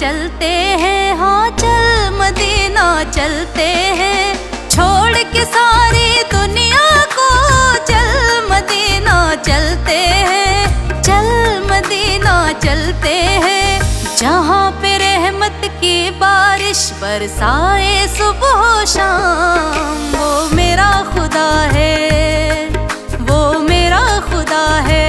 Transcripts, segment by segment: चलते हैं, हाँ चल मदीना चलते हैं, छोड़ के सारी दुनिया को चल मदीना चलते हैं, चल मदीना चलते हैं, जहाँ पे रहमत की बारिश बरसाए सुबह शाम। वो मेरा खुदा है, वो मेरा खुदा है।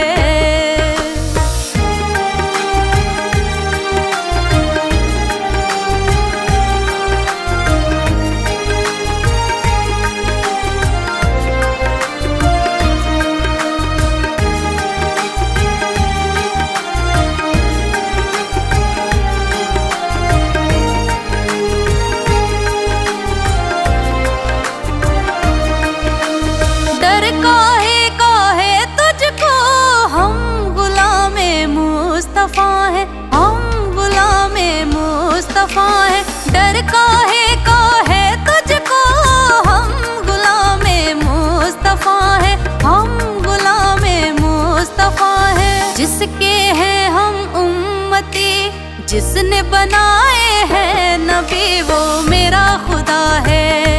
जिसके हैं हम उम्मती, जिसने बनाए हैं नबी, वो मेरा खुदा है।